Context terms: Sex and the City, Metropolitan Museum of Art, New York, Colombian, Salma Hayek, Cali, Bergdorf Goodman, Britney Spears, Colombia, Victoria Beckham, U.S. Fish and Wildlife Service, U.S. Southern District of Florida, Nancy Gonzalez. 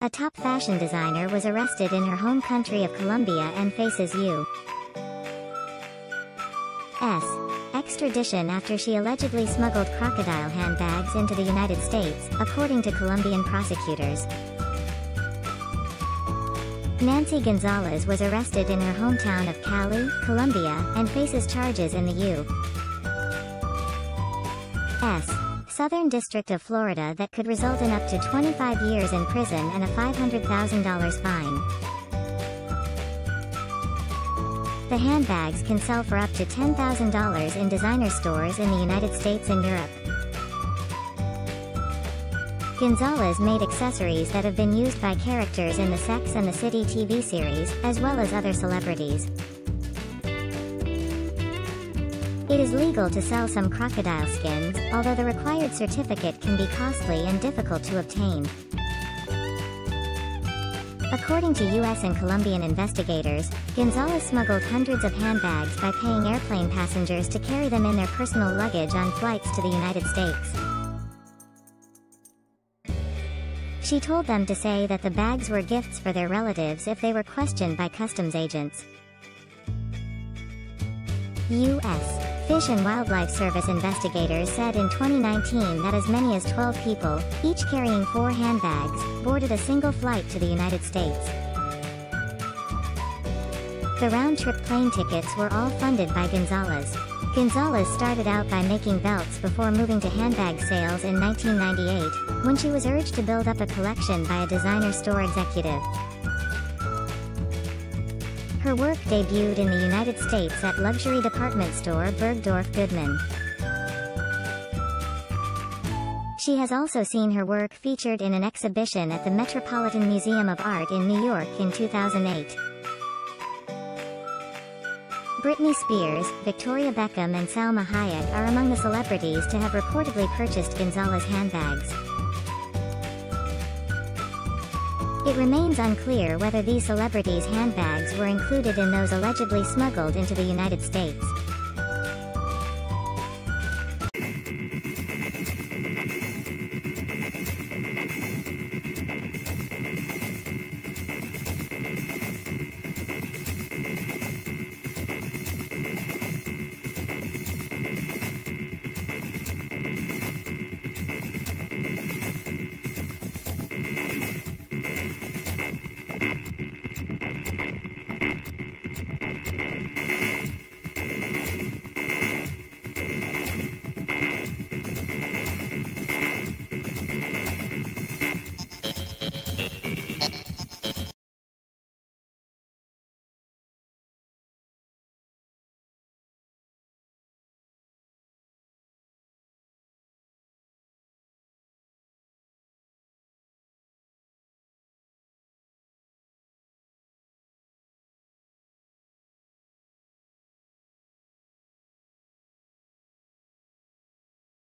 A top fashion designer was arrested in her home country of Colombia and faces U.S. extradition after she allegedly smuggled crocodile handbags into the United States, according to Colombian prosecutors. Nancy Gonzalez was arrested in her hometown of Cali, Colombia, and faces charges in the U.S. Southern District of Florida that could result in up to 25 years in prison and a $500,000 fine. The handbags can sell for up to $10,000 in designer stores in the United States and Europe. Gonzalez made accessories that have been used by characters in the Sex and the City TV series, as well as other celebrities. It is legal to sell some crocodile skins, although the required certificate can be costly and difficult to obtain. According to U.S. and Colombian investigators, Gonzalez smuggled hundreds of handbags by paying airplane passengers to carry them in their personal luggage on flights to the United States. She told them to say that the bags were gifts for their relatives if they were questioned by customs agents. U.S. Fish and Wildlife Service investigators said in 2019 that as many as 12 people, each carrying 4 handbags, boarded a single flight to the United States. The round-trip plane tickets were all funded by Gonzalez. Gonzalez started out by making belts before moving to handbag sales in 1998, when she was urged to build up a collection by a designer store executive. Her work debuted in the United States at luxury department store Bergdorf Goodman. She has also seen her work featured in an exhibition at the Metropolitan Museum of Art in New York in 2008. Britney Spears, Victoria Beckham and Salma Hayek are among the celebrities to have reportedly purchased Gonzalez handbags. It remains unclear whether these celebrities' handbags were included in those allegedly smuggled into the United States.